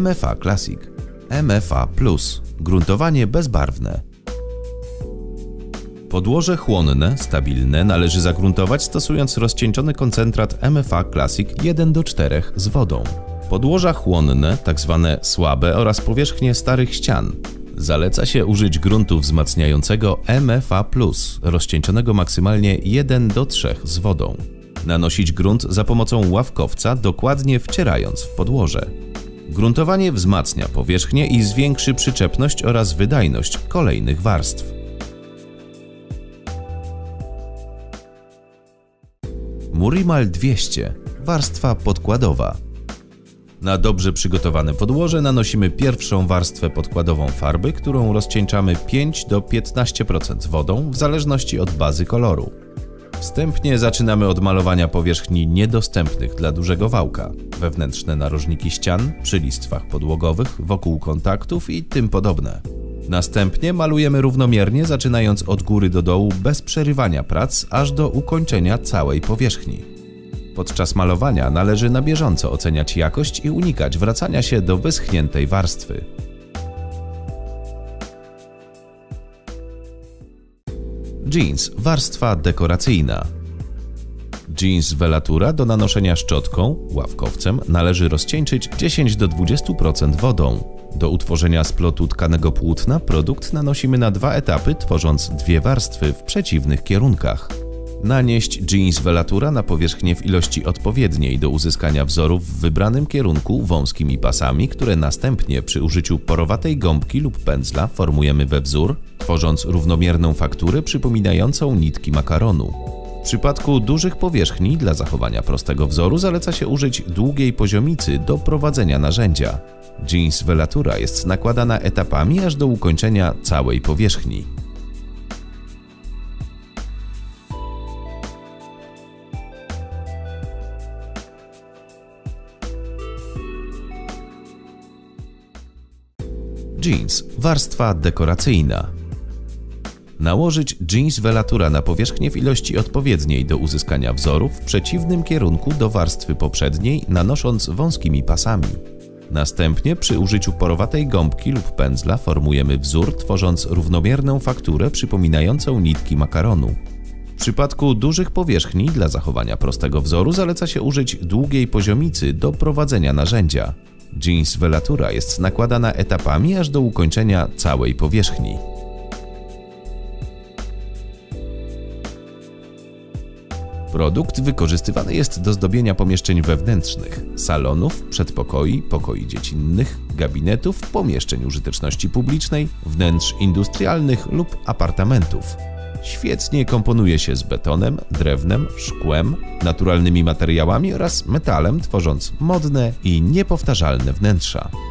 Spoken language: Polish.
MFA Classic, MFA Plus, gruntowanie bezbarwne. Podłoże chłonne, stabilne należy zagruntować stosując rozcieńczony koncentrat MFA Classic 1:4 z wodą. Podłoża chłonne, tzw. słabe oraz powierzchnie starych ścian. Zaleca się użyć gruntu wzmacniającego MFA Plus, rozcieńczonego maksymalnie 1:3 z wodą. Nanosić grunt za pomocą ławkowca, dokładnie wcierając w podłoże. Gruntowanie wzmacnia powierzchnię i zwiększy przyczepność oraz wydajność kolejnych warstw. Murimal 200 – warstwa podkładowa. Na dobrze przygotowane podłoże nanosimy pierwszą warstwę podkładową farby, którą rozcieńczamy 5 do 15% wodą w zależności od bazy koloru. Wstępnie zaczynamy od malowania powierzchni niedostępnych dla dużego wałka, wewnętrzne narożniki ścian, przy listwach podłogowych, wokół kontaktów i tym podobne. Następnie malujemy równomiernie, zaczynając od góry do dołu bez przerywania prac, aż do ukończenia całej powierzchni. Podczas malowania należy na bieżąco oceniać jakość i unikać wracania się do wyschniętej warstwy. Jeans – warstwa dekoracyjna. Jeans Velatura do nanoszenia szczotką, ławkowcem należy rozcieńczyć 10 do 20% wodą. Do utworzenia splotu tkanego płótna produkt nanosimy na 2 etapy, tworząc 2 warstwy w przeciwnych kierunkach. Nanieść jeans Velatura na powierzchnię w ilości odpowiedniej do uzyskania wzorów w wybranym kierunku wąskimi pasami, które następnie przy użyciu porowatej gąbki lub pędzla formujemy we wzór, tworząc równomierną fakturę przypominającą nitki makaronu. W przypadku dużych powierzchni dla zachowania prostego wzoru zaleca się użyć długiej poziomicy do prowadzenia narzędzia. Jeans Velatura jest nakładana etapami aż do ukończenia całej powierzchni. Jeans – warstwa dekoracyjna. Nałożyć jeans Velatura na powierzchnię w ilości odpowiedniej do uzyskania wzorów w przeciwnym kierunku do warstwy poprzedniej, nanosząc wąskimi pasami. Następnie przy użyciu porowatej gąbki lub pędzla formujemy wzór, tworząc równomierną fakturę przypominającą nitki makaronu. W przypadku dużych powierzchni dla zachowania prostego wzoru zaleca się użyć długiej poziomicy do prowadzenia narzędzia. Jeans Velatura jest nakładana etapami aż do ukończenia całej powierzchni. Produkt wykorzystywany jest do zdobienia pomieszczeń wewnętrznych, salonów, przedpokoi, pokoi dziecinnych, gabinetów, pomieszczeń użyteczności publicznej, wnętrz industrialnych lub apartamentów. Świetnie komponuje się z betonem, drewnem, szkłem, naturalnymi materiałami oraz metalem, tworząc modne i niepowtarzalne wnętrza.